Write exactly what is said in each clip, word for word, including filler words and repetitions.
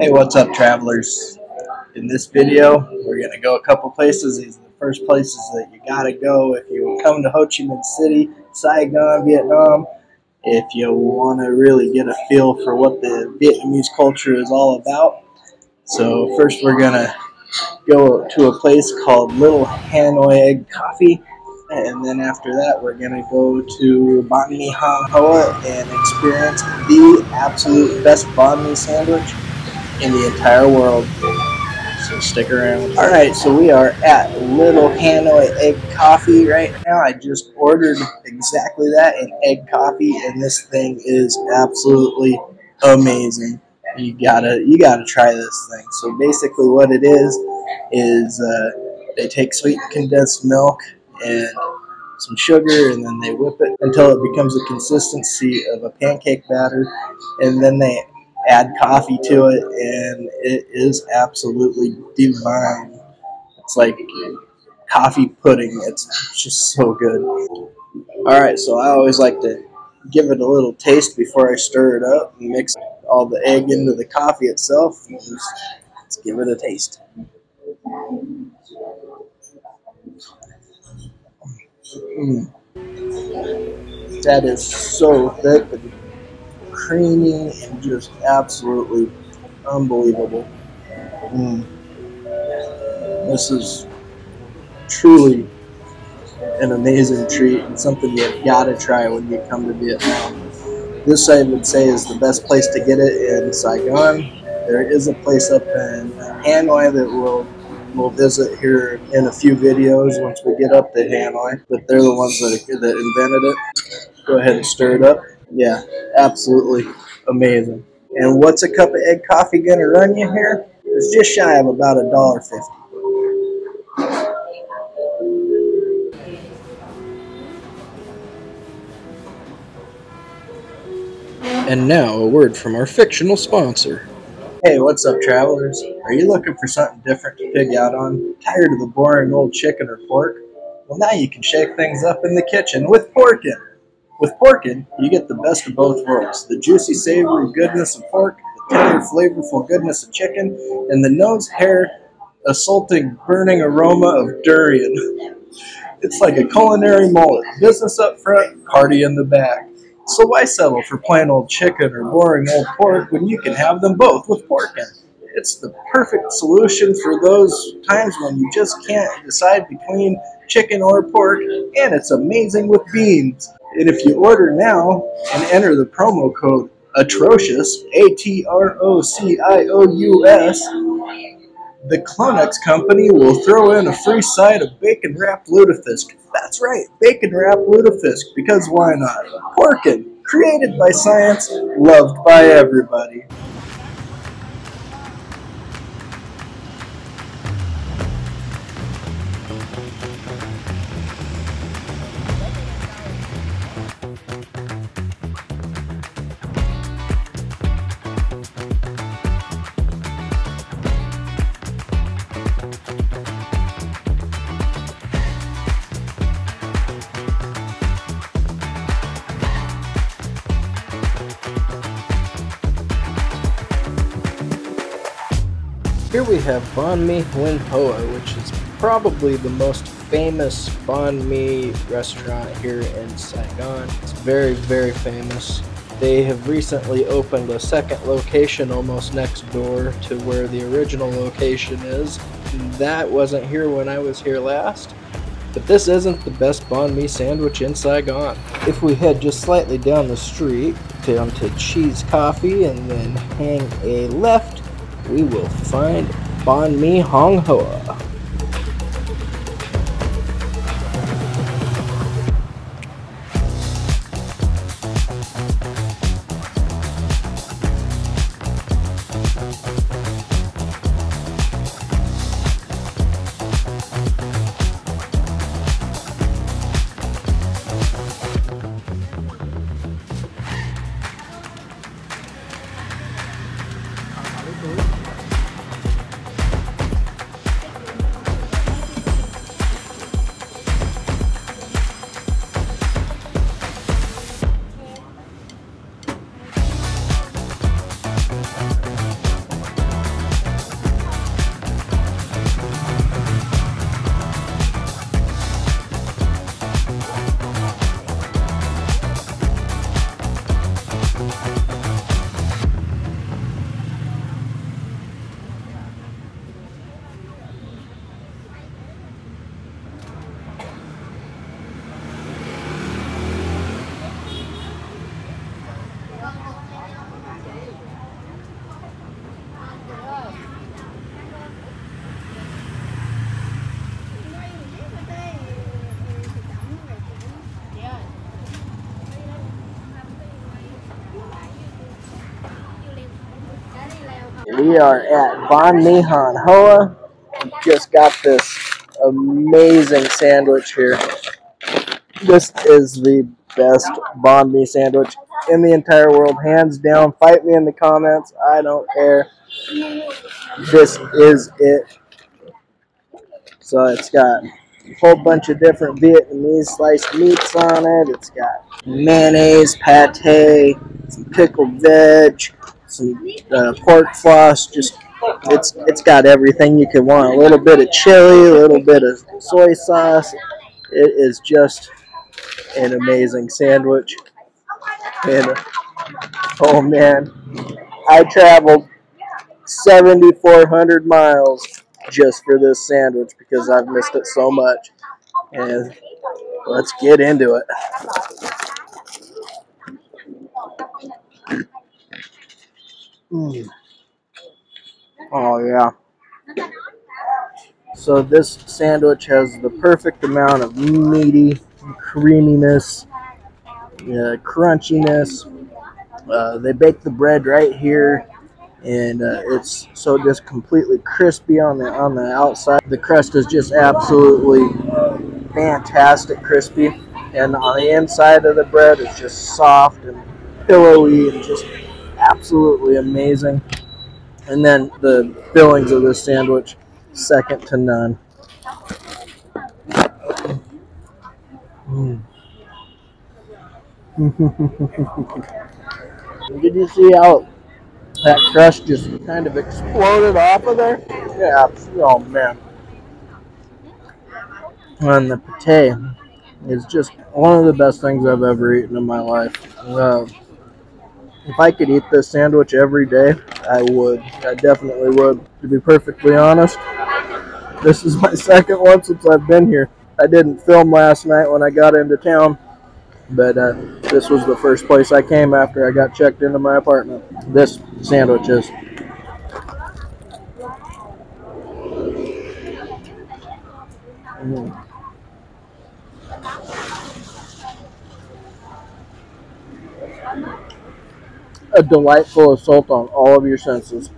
Hey, what's up, travelers? In this video, we're going to go a couple places. These are the first places that you got to go if you come to Ho Chi Minh City, Saigon, Vietnam. If you want to really get a feel for what the Vietnamese culture is all about. So first we're going to go to a place called Little Hanoi Egg Coffee. And then after that, we're going to go to Banh Mi Hong Hoa and experience the absolute best banh mi sandwich in the entire world. So stick around. Alright, so we are at Little Hanoi Egg Coffee right now. I just ordered exactly that, an egg coffee, and this thing is absolutely amazing. You gotta, you gotta try this thing. So basically what it is, is uh, they take sweet condensed milk and some sugar, and then they whip it until it becomes the consistency of a pancake batter, and then they add coffee to it, and it is absolutely divine. It's like coffee pudding. It's just so good. Alright, so I always like to give it a little taste before I stir it up and mix all the egg into the coffee itself. And just, let's give it a taste. Mm. That is so thick and creamy and just absolutely unbelievable. Mm. This is truly an amazing treat and something you've got to try when you come to Vietnam. This, I would say, is the best place to get it in Saigon. There is a place up in Hanoi that will We'll visit here in a few videos once we get up to Hanoi, but they're the ones that, that invented it. Go ahead and stir it up. Yeah, absolutely amazing. And what's a cup of egg coffee going to run you here? It's just shy of about a dollar fifty. And now a word from our fictional sponsor. Hey, what's up, travelers? Are you looking for something different to pig out on? Tired of the boring old chicken or pork? Well, now you can shake things up in the kitchen with Porkin. With Porkin, you get the best of both worlds. The juicy, savory goodness of pork, the tender, flavorful goodness of chicken, and the nose-hair, assaulting, burning aroma of durian. It's like a culinary mullet. Business up front, party in the back. So why settle for plain old chicken or boring old pork when you can have them both with Porkin? It's the perfect solution for those times when you just can't decide between chicken or pork, and it's amazing with beans. And if you order now and enter the promo code Atrocious, A T R O C I O U S, the Clonex company will throw in a free side of bacon-wrapped lutefisk. That's right, bacon-wrapped lutefisk, because why not? Porkin, created by science, loved by everybody. Here we have Banh Mi Hong Hoa, which is probably the most famous banh mi restaurant here in Saigon. It's very, very famous. They have recently opened a second location almost next door to where the original location is. That wasn't here when I was here last, but this isn't the best banh mi sandwich in Saigon. If we head just slightly down the street, down to Cheese Coffee, and then hang a left, we will find Banh Mi Hong Hoa. We are at Banh Mi Hong Hoa. Just got this amazing sandwich here. This is the best banh mi sandwich in the entire world, hands down. Fight me in the comments, I don't care. This is it. So it's got a whole bunch of different Vietnamese sliced meats on it. It's got mayonnaise, pate, some pickled veg, some uh, pork floss. Just it's it's got everything you could want. A little bit of chili, a little bit of soy sauce. It is just an amazing sandwich. And oh man, I traveled seventy-four hundred miles just for this sandwich because I've missed it so much. And let's get into it. Mm. Oh yeah. So this sandwich has the perfect amount of meaty creaminess, uh, crunchiness. Uh, they bake the bread right here, and uh, it's so just completely crispy on the on the outside. The crust is just absolutely fantastic, crispy, and on the inside of the bread it's just soft and pillowy and just absolutely amazing. And then the fillings of this sandwich, second to none. Mm. Did you see how that crust just kind of exploded off of there? Yeah, oh man. And the pate is just one of the best things I've ever eaten in my life. Uh, If I could eat this sandwich every day, I would. I definitely would. To be perfectly honest, this is my second one since I've been here. I didn't film last night when I got into town, but uh, this was the first place I came after I got checked into my apartment. This sandwich is. Mm. A delightful assault on all of your senses,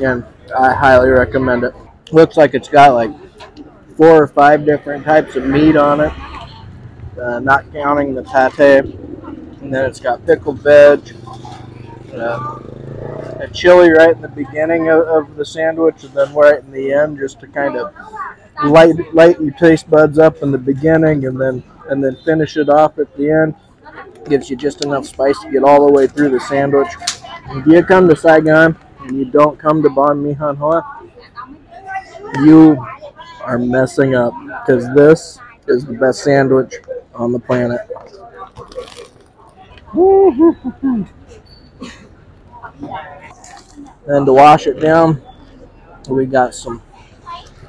and I highly recommend it. Looks like it's got like four or five different types of meat on it, uh, not counting the pate, and then it's got pickled veg, uh, a chili right in the beginning of, of the sandwich, and then right in the end just to kind of light light your taste buds up in the beginning, and then and then finish it off at the end. Gives you just enough spice to get all the way through the sandwich. If you come to Saigon and you don't come to Banh Mi Hong Hoa, you are messing up, because this is the best sandwich on the planet. And to wash it down, we got some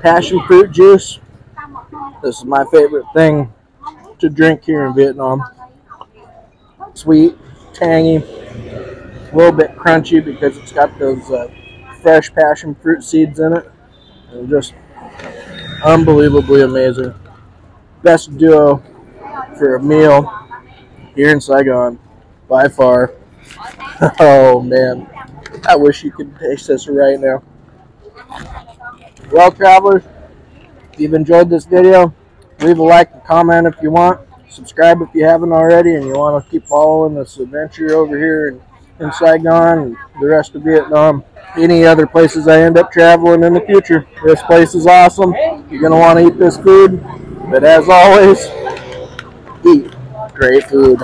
passion fruit juice. This is my favorite thing to drink here in Vietnam. Sweet, tangy, a little bit crunchy because it's got those uh, fresh passion fruit seeds in it. And just unbelievably amazing. Best duo for a meal here in Saigon by far. Oh man, I wish you could taste this right now. Well travelers, if you've enjoyed this video, leave a like and comment if you want. Subscribe if you haven't already and you want to keep following this adventure over here in, in Saigon and the rest of Vietnam. Any other places I end up traveling in the future. This place is awesome. You're going to want to eat this food. But as always, eat great food.